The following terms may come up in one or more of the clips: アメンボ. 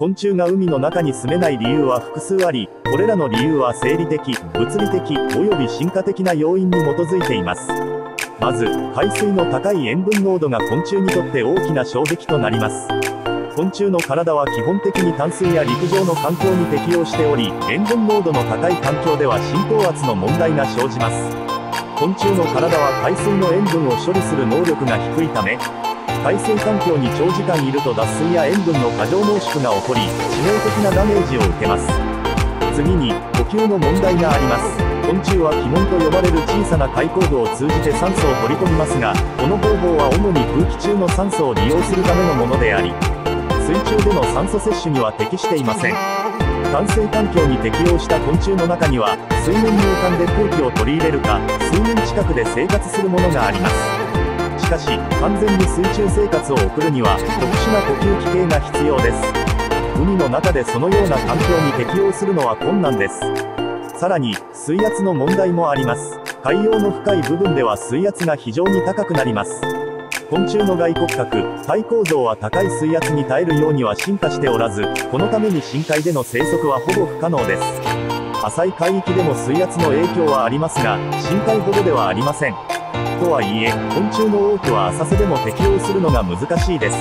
昆虫が海の中に住めない理由は複数あり、これらの理由は生理的、物理的、および進化的な要因に基づいています。まず、海水の高い塩分濃度が昆虫にとって大きな障壁となります。昆虫の体は基本的に淡水や陸上の環境に適応しており、塩分濃度の高い環境では浸透圧の問題が生じます。昆虫の体は海水の塩分を処理する能力が低いため、海水環境に長時間いると脱水や塩分の過剰濃縮が起こり、致命的なダメージを受けます。次に、呼吸の問題があります。昆虫は気門と呼ばれる小さな開口部を通じて酸素を取り込みますが、この方法は主に空気中の酸素を利用するためのものであり、水中での酸素摂取には適していません。淡水環境に適応した昆虫の中には、水面に浮かんで空気を取り入れるか、水面近くで生活するものがあります。しかし、完全に水中生活を送るには、特殊な呼吸器系が必要です。海の中でそのような環境に適応するのは困難です。さらに、水圧の問題もあります。海洋の深い部分では水圧が非常に高くなります。昆虫の外骨格、体構造は高い水圧に耐えるようには進化しておらず、このために深海での生息はほぼ不可能です。浅い海域でも水圧の影響はありますが、深海ほどではありません。とはいえ、昆虫の多くは浅瀬でも適応するのが難しいです。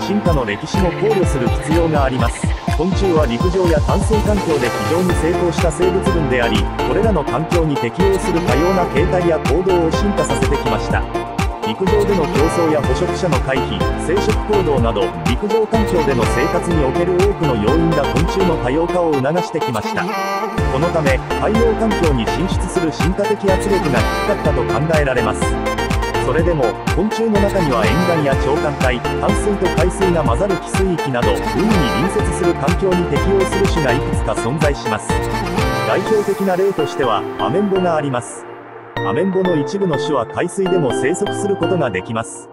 進化の歴史も考慮する必要があります。昆虫は陸上や淡水環境で非常に成功した生物群であり、これらの環境に適応する多様な形態や行動を進化させてきました。陸上での競争や捕食者の回避、生殖行動など、陸上環境での生活における多くの要因が昆虫の多様化を促してきました。このため、海洋環境に進出する進化的圧力が低かったと考えられます。それでも、昆虫の中には沿岸や潮間帯、淡水と海水が混ざる汽水域など、海に隣接する環境に適応する種がいくつか存在します。代表的な例としては、アメンボがあります。アメンボの一部の種は海水でも生息することができます。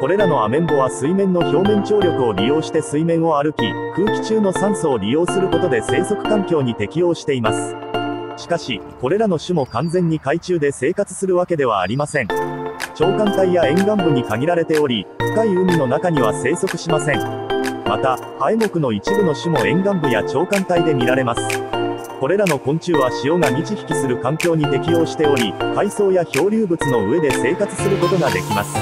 これらのアメンボは水面の表面張力を利用して水面を歩き、空気中の酸素を利用することで生息環境に適応しています。しかし、これらの種も完全に海中で生活するわけではありません。潮間帯や沿岸部に限られており、深い海の中には生息しません。また、ハエ目の一部の種も沿岸部や潮間帯で見られます。これらの昆虫は潮が満ち引きする環境に適応しており、海藻や漂流物の上で生活することができます。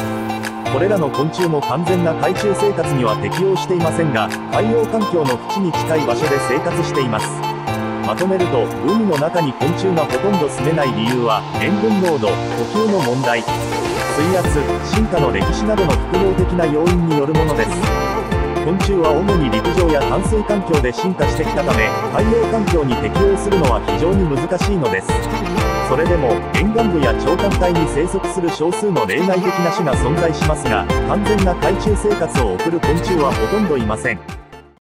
これらの昆虫も完全な海中生活には適応していませんが、海洋環境の縁に近い場所で生活しています。まとめると、海の中に昆虫がほとんど住めない理由は、塩分濃度、呼吸の問題、水圧、進化の歴史などの複合的な要因によるものです。昆虫は主に陸上や淡水環境で進化してきたため、海洋環境に適応するのは非常に難しいのです。それでも、沿岸部や潮間帯に生息する少数の例外的な種が存在しますが、完全な海中生活を送る昆虫はほとんどいません。